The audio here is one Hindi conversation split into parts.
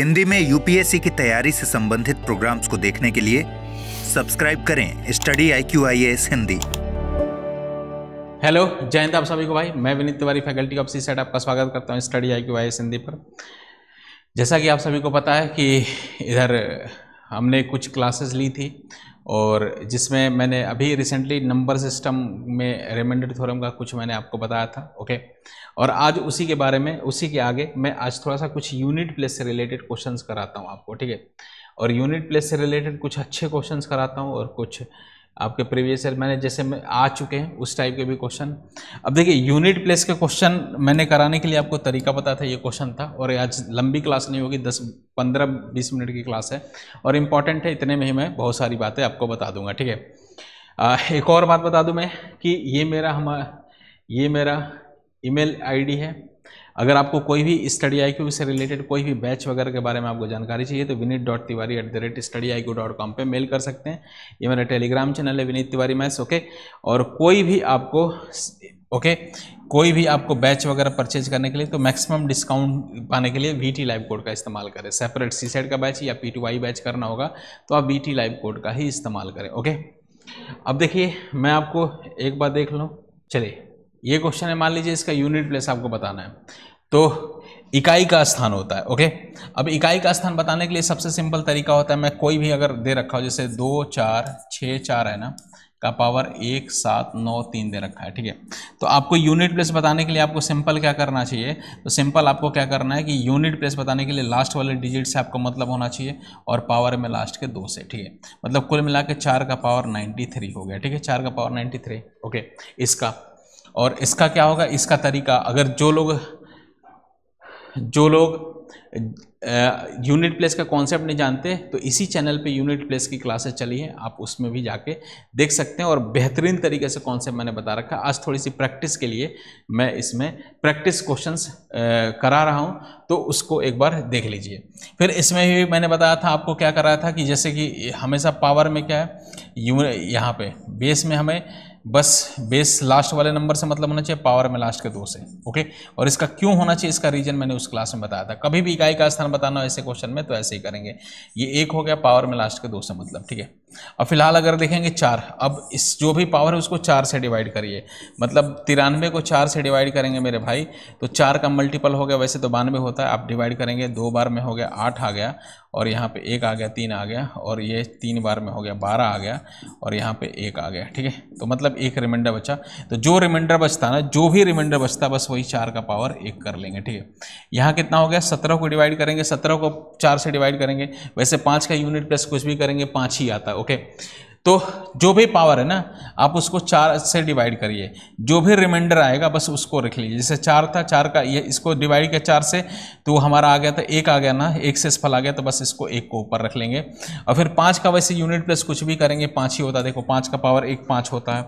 हिंदी में यूपीएससी की तैयारी से संबंधित प्रोग्राम्स को देखने के लिए सब्सक्राइब करें study IQ IAS Hindi. Hello, जय हिंद आप सभी को। भाई मैं Vineet Tiwari faculty of CSAT आपका स्वागत करता हूं स्टडी IQ IAS हिंदी पर। जैसा कि आप सभी को पता है कि इधर हमने कुछ क्लासेस ली थी और जिसमें मैंने अभी रिसेंटली नंबर सिस्टम में रिमाइंडर थ्योरम का कुछ मैंने आपको बताया था, ओके। और आज उसी के बारे में, उसी के आगे मैं आज थोड़ा सा कुछ यूनिट प्लेस से रिलेटेड क्वेश्चंस कराता हूं आपको, ठीक है। और यूनिट प्लेस से रिलेटेड कुछ अच्छे क्वेश्चंस कराता हूं और कुछ आपके प्रीवियस ईयर मैंने जैसे में आ चुके हैं उस टाइप के भी क्वेश्चन। अब देखिए, यूनिट प्लेस के क्वेश्चन मैंने कराने के लिए आपको तरीका पता था, ये क्वेश्चन था। और आज लंबी क्लास नहीं होगी, 10-15-20 मिनट की क्लास है और इम्पॉर्टेंट है, इतने में ही मैं बहुत सारी बातें आपको बता दूंगा, ठीक है। एक और बात बता दूँ मैं कि ये मेरा ईमेल ID है। अगर आपको कोई भी स्टडी IQ से रिलेटेड कोई भी बैच वगैरह के बारे में आपको जानकारी चाहिए तो vineet.tiwari@studyiq.com पे मेल कर सकते हैं। ये मेरा टेलीग्राम चैनल है विनीत तिवारी मैथ्स, ओके। और कोई भी आपको कोई भी आपको बैच वगैरह परचेज करने के लिए तो मैक्सिमम डिस्काउंट पाने के लिए VT लाइव कोड का इस्तेमाल करें। सेपरेट C सेट का बैच या P2Y बैच करना होगा तो आप VT लाइव कोड का ही इस्तेमाल करें, ओके। अब देखिए, मैं आपको एक बार देख लूँ, चलिए ये क्वेश्चन है, मान लीजिए इसका यूनिट प्लेस आपको बताना है तो इकाई का स्थान होता है, ओके। अब इकाई का स्थान बताने के लिए सबसे सिंपल तरीका होता है, मैं कोई भी अगर दे रखा हो, जैसे 2, 4, 6, 4 है ना, का पावर 1, 7, 9, 3 दे रखा है, ठीक है। तो आपको यूनिट प्लेस बताने के लिए आपको सिंपल क्या करना चाहिए, तो सिंपल आपको क्या करना है कि यूनिट प्लेस बताने के लिए लास्ट वाले डिजिट से आपको मतलब होना चाहिए और पावर में लास्ट के 2 से, ठीक है। मतलब कुल मिला के 4 का पावर 93 हो गया, ठीक है, 4 का पावर 93, ओके। इसका और इसका क्या होगा, इसका तरीका अगर जो लोग यूनिट प्लेस का कॉन्सेप्ट नहीं जानते तो इसी चैनल पे यूनिट प्लेस की क्लासेस चली हैं, आप उसमें भी जाके देख सकते हैं। और बेहतरीन तरीके से कॉन्सेप्ट मैंने बता रखा है। आज थोड़ी सी प्रैक्टिस के लिए मैं इसमें प्रैक्टिस क्वेश्चंस करा रहा हूं, तो उसको एक बार देख लीजिए। फिर इसमें भी मैंने बताया था आपको क्या कराया था कि जैसे कि हमेशा पावर में क्या है, यहाँ पर बेस में हमें बस बेस लास्ट वाले नंबर से मतलब होना चाहिए, पावर में लास्ट के 2 से, ओके। और इसका क्यों होना चाहिए, इसका रीजन मैंने उस क्लास में बताया था। कभी भी इकाई का स्थान बताना हो ऐसे क्वेश्चन में तो ऐसे ही करेंगे। ये 1 हो गया, पावर में लास्ट के 2 से मतलब, ठीक है। अब फिलहाल अगर देखेंगे 4, अब इस जो भी पावर है उसको 4 से डिवाइड करिए, मतलब 93 को 4 से डिवाइड करेंगे मेरे भाई तो 4 का मल्टीपल हो गया, वैसे तो 92 होता है, आप डिवाइड करेंगे 2 बार में हो गया 8 आ गया, और यहाँ पे 1 आ गया 3 आ गया, और ये 3 बार में हो गया 12 आ गया, और यहाँ पे 1 आ गया, ठीक है। तो मतलब 1 रिमाइंडर बचा, तो जो रिमाइंडर बचता ना, जो भी रिमाइंडर बचता बस वही 4 का पावर 1 कर लेंगे, ठीक है। यहाँ कितना हो गया, 17 को डिवाइड करेंगे, 17 को 4 से डिवाइड करेंगे, वैसे 5 का यूनिट प्लस कुछ भी करेंगे 5 ही आता है, ओके। तो जो भी पावर है ना आप उसको 4 से डिवाइड करिए, जो भी रिमाइंडर आएगा बस उसको रख लीजिए। जैसे 4 था, 4 का ये इसको डिवाइड किया 4 से तो हमारा आ गया था 1 आ गया ना, 1 से इसफल आ गया तो बस इसको 1 को ऊपर रख लेंगे। और फिर 5 का वैसे यूनिट प्लस कुछ भी करेंगे 5 ही होता है, देखो 5 का पावर 1 5 होता है,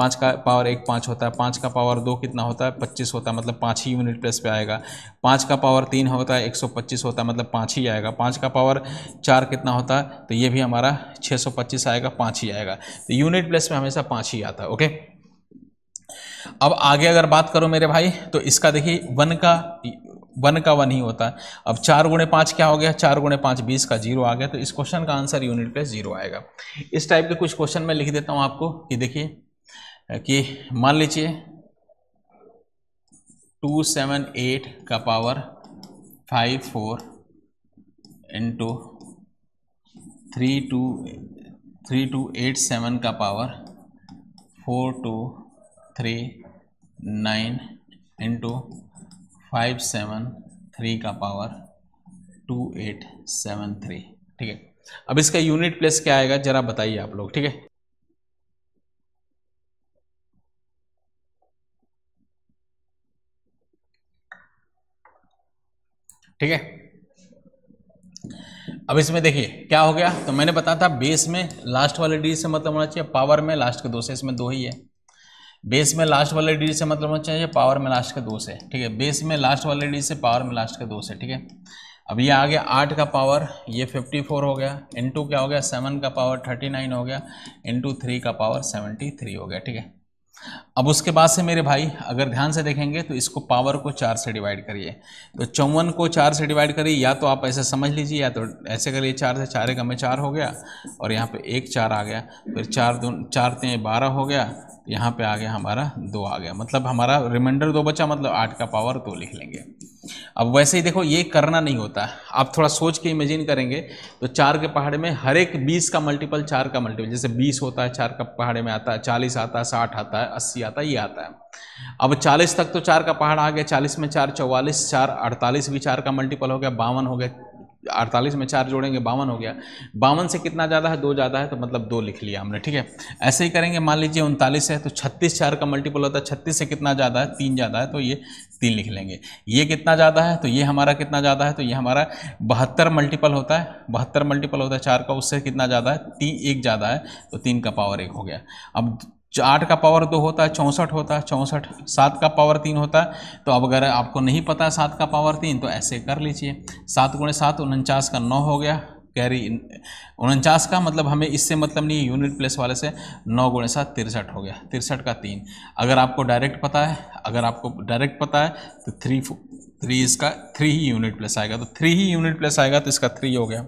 5 का पावर 1 5 होता है, 5 का पावर 2 कितना होता है 25 होता है, मतलब 5 ही यूनिट प्लस पे आएगा। 5 का पावर 3 होता है, 125 होता है, मतलब 5 ही आएगा। 5 का पावर 4 कितना होता है तो ये भी हमारा 625 आएगा, 5 ही आएगा। तो यूनिट प्लेस में हमेशा 5 ही आता है, ओके। अब आगे अगर बात करो मेरे भाई तो इसका देखिए 1 का 1 ही होता है। अब 4 गुणे 5 क्या हो गया, 4 गुणे 5 20 का 0 आ गया, तो इस क्वेश्चन का आंसर यूनिट प्लेस 0 आएगा। इस टाइप के कुछ क्वेश्चन मैं लिख देता हूं आपको कि देखिए कि मान लीजिए 278 का पावर 54 इंटू 3287 का पावर 4239 इंटू 573 का पावर 2873, ठीक है। अब इसका यूनिट प्लेस क्या आएगा जरा बताइए आप लोग, ठीक है। ठीक है, अब इसमें देखिए क्या हो गया, तो मैंने बताया था बेस में लास्ट वाले डिजिट से मतलब होना चाहिए, पावर में लास्ट के 2 से, इसमें 2 ही है। बेस में लास्ट वाले डिजिट से मतलब होना चाहिए, पावर में लास्ट के 2 से, ठीक है। बेस में लास्ट वाले डिजिट से पावर में लास्ट के 2 से, ठीक है। अब ये आ गया 8 का पावर ये 54 हो गया, इंटू क्या हो गया 7 का पावर 39 हो गया, इंटू 3 का पावर 73 हो गया, ठीक है। अब उसके बाद से मेरे भाई अगर ध्यान से देखेंगे तो इसको पावर को 4 से डिवाइड करिए, तो 54 को 4 से डिवाइड करिए, या तो आप ऐसे समझ लीजिए या तो ऐसे करिए, 4 से 4 1 में 4 हो गया और यहाँ पे एक 4 आ गया, फिर 4 दूनी 4 3 12 हो गया, यहाँ पे आ गया हमारा 2 आ गया, मतलब हमारा रिमाइंडर 2 बचा, मतलब 8 का पावर 2 लिख लेंगे। अब वैसे ही देखो ये करना नहीं होता, आप थोड़ा सोच के इमेजिन करेंगे तो 4 के पहाड़े में हर एक 20 का मल्टीपल 4 का मल्टीपल, जैसे 20 होता है 4 का पहाड़े में आता है, 40 आता है, 60 आता है, 80 आता है, ये आता है। अब 40 तक तो 4 का पहाड़ आ गया, 40 में 4 44, 4 48 भी 4 का मल्टीपल हो गया, 52 हो गया, 48 में 4 जोड़ेंगे 52 हो गया, 52 से कितना ज़्यादा है 2 ज़्यादा है, तो मतलब 2 लिख लिया हमने, ठीक है। ऐसे ही करेंगे, मान लीजिए 39 है तो 36 4 का मल्टीपल होता है, 36 से कितना ज़्यादा है 3 ज़्यादा है, तो ये 3 लिख लेंगे। ये कितना ज़्यादा है तो ये हमारा कितना ज़्यादा है, तो ये हमारा 72 मल्टीपल होता है, 72 मल्टीपल होता है 4 का, उससे कितना ज़्यादा है 1 ज़्यादा है, तो 3 का पावर 1 हो गया। अब 8 का पावर 2 होता है 64 होता है 64, 7 का पावर 3 होता है, तो अब अगर आपको नहीं पता है 7 का पावर 3 तो ऐसे कर लीजिए, 7 × 7 49 का 9 हो गया, कैरी 49 का मतलब हमें इससे मतलब नहीं है, यूनिट प्लेस वाले से 9 × 7 63 हो गया, 63 का 3। अगर आपको डायरेक्ट पता है, अगर आपको डायरेक्ट पता है तो 3 इसका 3 ही यूनिट प्लेस आएगा, तो 3 ही यूनिट प्लेस आएगा, तो इसका 3 हो गया,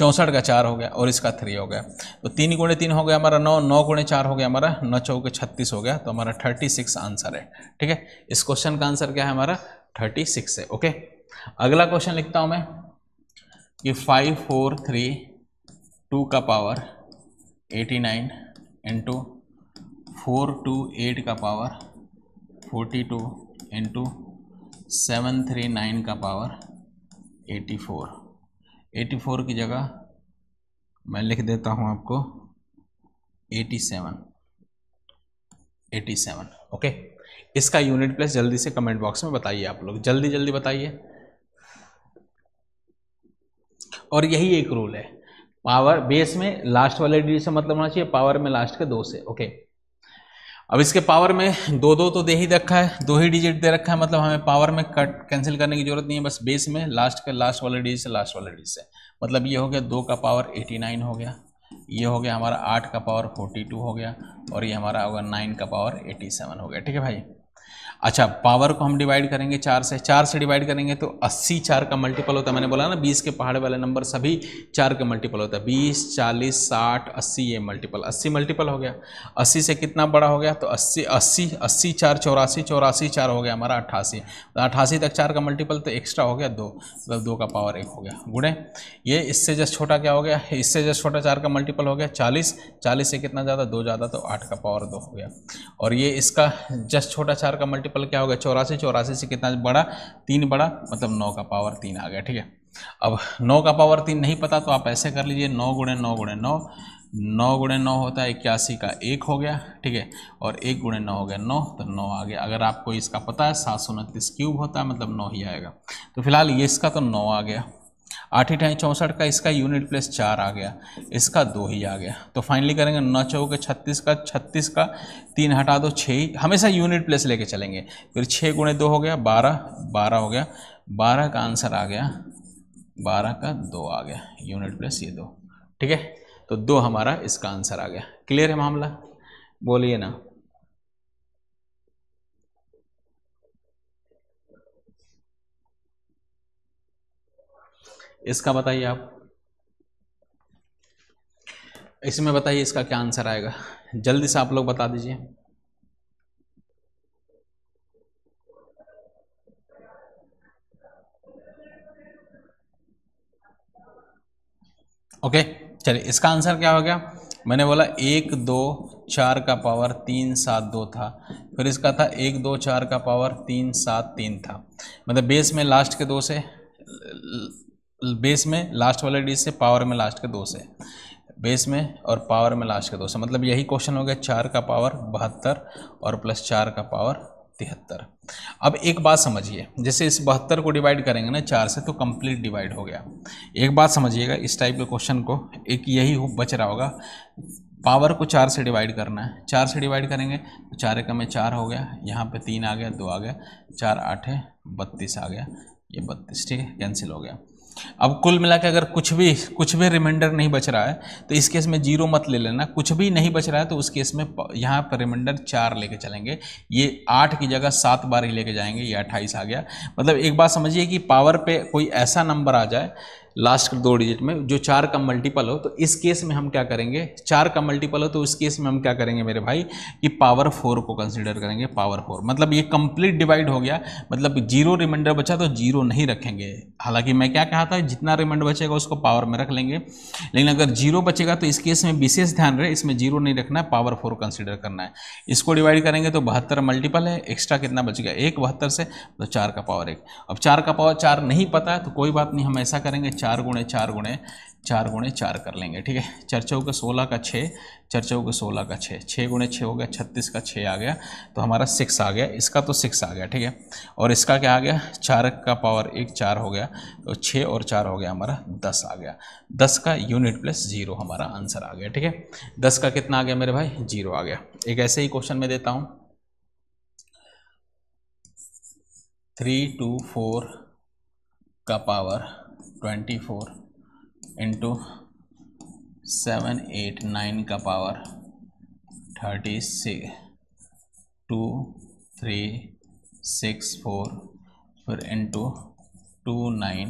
64 का 4 हो गया और इसका 3 हो गया, तो 3 × 3 हो गया हमारा 9, 9 × 4 हो गया हमारा 9 चौके 36 हो गया, तो हमारा 36 आंसर है, ठीक है। इस क्वेश्चन का आंसर क्या है हमारा 36 है, ओके। अगला क्वेश्चन लिखता हूं मैं कि 5 4 3 2 का पावर 89 इंटू 4 2 8 का पावर 42 इंटू 7 3 9 का पावर 84, 84 की जगह मैं लिख देता हूं आपको 87, ओके। इसका यूनिट प्लेस जल्दी से कमेंट बॉक्स में बताइए, आप लोग जल्दी जल्दी बताइए। और यही एक रूल है, पावर बेस में लास्ट वाले डिजिट से मतलब होना चाहिए, पावर में लास्ट के 2 से, ओके। अब इसके पावर में 2 तो दे ही रखा है, 2 ही डिजिट दे रखा है, मतलब हमें पावर में कट कैंसिल करने की जरूरत नहीं है, बस बेस में लास्ट का लास्ट वाले डिजिट से लास्ट वाले डिजिट से, मतलब ये हो गया 2 का पावर 89 हो गया, ये हो गया हमारा 8 का पावर 42 हो गया, और ये हमारा होगा 9 का पावर 87 हो गया, ठीक है भाई। अच्छा, पावर को हम डिवाइड करेंगे 4 से डिवाइड करेंगे तो 80 4 का मल्टीपल होता है, मैंने बोला ना 20 के पहाड़े वाले नंबर सभी 4 के मल्टीपल होता है, 20 40 60 80, ये मल्टीपल 80 मल्टीपल हो गया, 80 से कितना बड़ा हो गया तो 80 4 84 4 हो गया हमारा 88, तो 88 तक 4 का मल्टीपल तो एक्स्ट्रा हो गया 2, मतलब 2 का पावर 1 हो गया, गुणे ये इससे जस्ट छोटा क्या हो गया, इससे जस्ट छोटा 4 का मल्टीपल हो गया 40, 40 से कितना ज़्यादा 2 ज़्यादा, तो 8 का पावर 2 हो गया, और ये इसका जस्ट छोटा 4 का मल्टीपल क्या हो गया 84 से कितना बड़ा 3 बड़ा, मतलब 9 का पावर 3 आ गया, ठीक है। अब 9 का पावर 3 नहीं पता तो आप ऐसे कर लीजिए, 9 × 9 × 9, 9 × 9 होता है 81 का 1 हो गया, ठीक है, और 1 × 9 हो गया 9, तो 9 आ गया। अगर आपको इसका पता है 729 क्यूब होता है, मतलब 9 ही आएगा, तो फिलहाल ये इसका तो 9 आ गया, 8 × 8 = 64 का इसका यूनिट प्लेस 4 आ गया, इसका 2 ही आ गया, तो फाइनली करेंगे 9 चौके 36 का 3 हटा दो 6, हमेशा यूनिट प्लेस लेके चलेंगे, फिर 6 × 2 हो गया 12 हो गया, 12 का आंसर आ गया, 12 का 2 आ गया, यूनिट प्लेस ये 2, ठीक है, तो 2 हमारा इसका आंसर आ गया। क्लियर है मामला, बोलिए ना। इसका बताइए आप, इसमें बताइए इसका क्या आंसर आएगा, जल्दी से आप लोग बता दीजिए। ओके चलिए, इसका आंसर क्या हो गया, मैंने बोला 1 2 4 का पावर 3 7 2 था, फिर इसका था 1 2 4 का पावर 3 7 3 था, मतलब बेस में लास्ट के 2 से, बेस में लास्ट वाले डिजिट से, पावर में लास्ट के 2 से, बेस में और पावर में लास्ट के 2 से, मतलब यही क्वेश्चन हो गया 4 का पावर 72 और प्लस 4 का पावर 73। अब एक बात समझिए, जैसे इस 72 को डिवाइड करेंगे ना 4 से तो कंप्लीट डिवाइड हो गया। एक बात समझिएगा, इस टाइप के क्वेश्चन को एक यही बच रहा होगा, पावर को 4 से डिवाइड करना है, 4 से डिवाइड करेंगे तो 4 में 4 हो गया, यहाँ पे 3 आ गया 2 आ गया, 4 8 है 32 आ गया, ये 32, ठीक है, कैंसिल हो गया। अब कुल मिला के अगर कुछ भी रिमाइंडर नहीं बच रहा है तो इस केस में जीरो मत ले लेना, कुछ भी नहीं बच रहा है तो उस केस में यहाँ पर रिमाइंडर 4 लेके चलेंगे, ये 8 की जगह 7 बार ही लेके जाएंगे, ये 28 आ गया। मतलब एक बात समझिए कि पावर पे कोई ऐसा नंबर आ जाए लास्ट 2 डिजिट में जो 4 का मल्टीपल हो तो इस केस में हम क्या करेंगे, 4 का मल्टीपल हो तो उस केस में हम क्या करेंगे मेरे भाई कि पावर 4 को कंसीडर करेंगे, पावर 4। मतलब ये कंप्लीट डिवाइड हो गया, मतलब जीरो रिमाइंडर बचा तो जीरो नहीं रखेंगे। हालांकि मैं क्या कहा था, जितना रिमाइंडर बचेगा उसको पावर में रख लेंगे, लेकिन अगर जीरो बचेगा तो इस केस में विशेष ध्यान रहे, इसमें जीरो नहीं रखना है, पावर 4 कंसिडर करना है। इसको डिवाइड करेंगे तो 72 मल्टीपल है, एक्स्ट्रा कितना बच गया 1, 72 से तो 4 का पावर 1। अब 4 का पावर 4 नहीं पता है तो कोई बात नहीं, हम ऐसा करेंगे 4 गुणे 4 कर लेंगे, ठीक है। 4 चौके 16 का 6, 6 गुणे 6 हो गया 36 का 6 आ गया तो हमारा 6 आ गया, इसका तो 6 आ गया, ठीक है। और इसका क्या आ गया, 4 का पावर 1 4 हो गया तो 6 और 4 हो गया हमारा 10 आ गया, 10 का यूनिट प्लेस 0 हमारा आंसर आ गया, ठीक है। 10 का कितना आ गया मेरे भाई 0 आ गया। एक ऐसे ही क्वेश्चन में देता हूँ 3 to 4 का पावर 24 इंटू 7, 8, 9 का पावर 36, 2, 3, 6, 4 फिर इंटू 2, 9,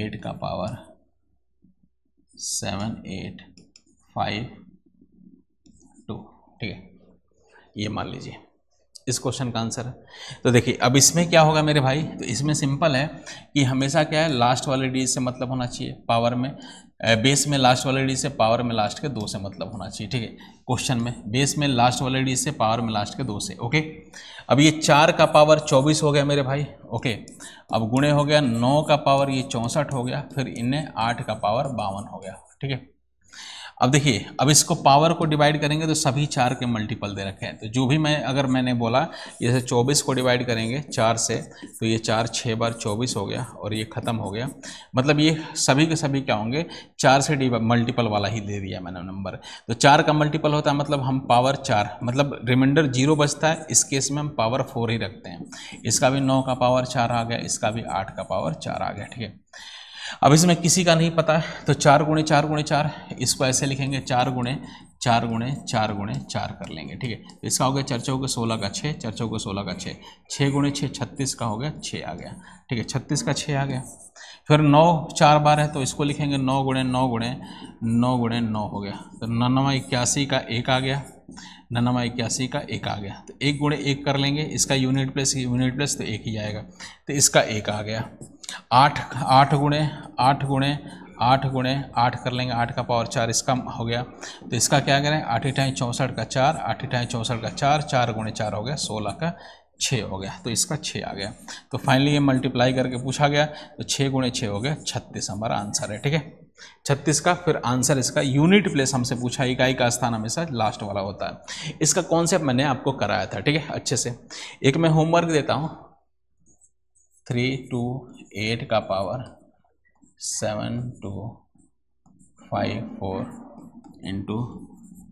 8 का पावर 7, 8, 5, 2, ठीक है, ये मान लीजिए इस क्वेश्चन का आंसर है। तो देखिए अब इसमें क्या होगा मेरे भाई, तो इसमें सिंपल है कि हमेशा क्या है लास्ट वाले डिजिट से मतलब होना चाहिए, पावर में बेस में लास्ट वाले डिजिट से पावर में लास्ट के 2 से मतलब होना चाहिए, ठीक है। क्वेश्चन में बेस में लास्ट वाले डिजिट से पावर में लास्ट के 2 से, ओके। अब ये 4 का पावर 24 हो गया मेरे भाई, ओके। अब गुणे हो गया 9 का पावर ये 64 हो गया, फिर इन्हें 8 का पावर 52 हो गया, ठीक है। अब देखिए अब इसको पावर को डिवाइड करेंगे तो सभी 4 के मल्टीपल दे रखे हैं, तो जो भी मैंने बोला जैसे 24 को डिवाइड करेंगे 4 से तो ये 4 6 बार 24 हो गया और ये ख़त्म हो गया, मतलब ये सभी के सभी क्या होंगे 4 से मल्टीपल वाला ही दे दिया मैंने नंबर। तो 4 का मल्टीपल होता है मतलब हम पावर 4 मतलब रिमाइंडर 0 बचता है, इस केस में हम पावर 4 ही रखते हैं। इसका भी 9 का पावर 4 आ गया, इसका भी 8 का पावर 4 आ गया, ठीक है। अब इसमें किसी का नहीं पता है तो 4 गुणे 4 गुणे 4 इसको ऐसे लिखेंगे 4 गुणे 4 गुणे 4 गुणे 4 कर लेंगे, ठीक है। तो इसका हो गया 4 चौके 16 का 6, 4 चौके 16 का 6, 6 गुणे 6 36 का हो गया 6 आ गया, ठीक है, 36 का 6 आ गया। फिर 9 4 बार है तो इसको लिखेंगे 9 गुणे 9 गुणे 9 गुणे 9 हो गया, तो 9 81 का 1 आ गया, 9 81 का 1 आ गया। तो 1 गुणे 1 कर लेंगे, इसका यूनिट प्लेस तो 1 ही आएगा, तो इसका 1 आ गया। 8 गुणे 8 गुणे 8 गुणे 8 कर लेंगे, 8 का पावर 4 इसका हो गया, तो इसका क्या करें 8 8 64 का 4, 8 8 64 का 4, 4 गुणे 4 हो गया, 16 का 6 हो गया, तो इसका 6 आ गया। तो फाइनली ये मल्टीप्लाई करके पूछा गया तो 6 गुणे 6 हो गया 36 हमारा आंसर है, ठीक है। 36 का फिर आंसर इसका यूनिट प्लेस हमसे पूछा, इकाई का स्थान हमेशा लास्ट वाला होता है, इसका कॉन्सेप्ट मैंने आपको कराया था, ठीक है, अच्छे से। एक मैं होमवर्क देता हूँ 3 to 8 का पावर 7 to 5 4 इंटू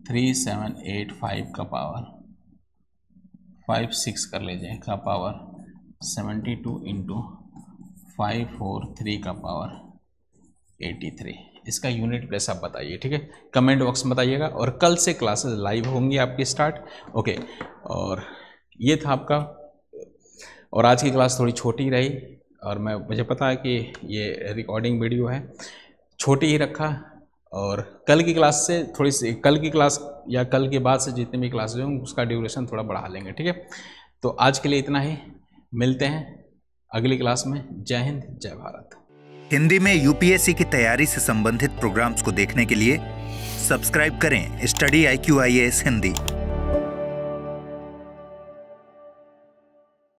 3 7 8 5 का पावर 5 6 कर लीजिए का पावर 72 इंटू 5 4 3 का पावर 83 इसका यूनिट प्लेस आप बताइए, ठीक है, कमेंट बॉक्स में बताइएगा। और कल से क्लासेस लाइव होंगी आपकी स्टार्ट, ओके। और ये था आपका, और आज की क्लास थोड़ी छोटी रही, और मैं मुझे पता है कि ये रिकॉर्डिंग वीडियो है, छोटी ही रखा। और कल की क्लास से थोड़ी सी, कल की क्लास या कल के बाद से जितनी भी क्लासेज होंगी उसका ड्यूरेशन थोड़ा बढ़ा लेंगे, ठीक है। तो आज के लिए इतना ही, मिलते हैं अगली क्लास में। जय हिंद, जय भारत। हिंदी में यूपीएससी की तैयारी से संबंधित प्रोग्राम्स को देखने के लिए सब्सक्राइब करें स्टडी IQ IAS हिंदी।